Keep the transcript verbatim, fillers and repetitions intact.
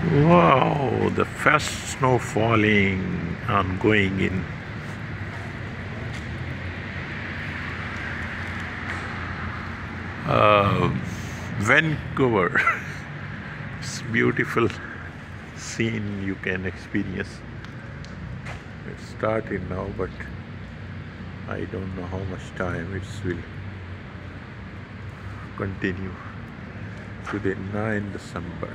Wow, the first snow falling and going in. Uh, Vancouver. It's beautiful scene you can experience. It's starting now, but I don't know how much time it will continue to the ninth December.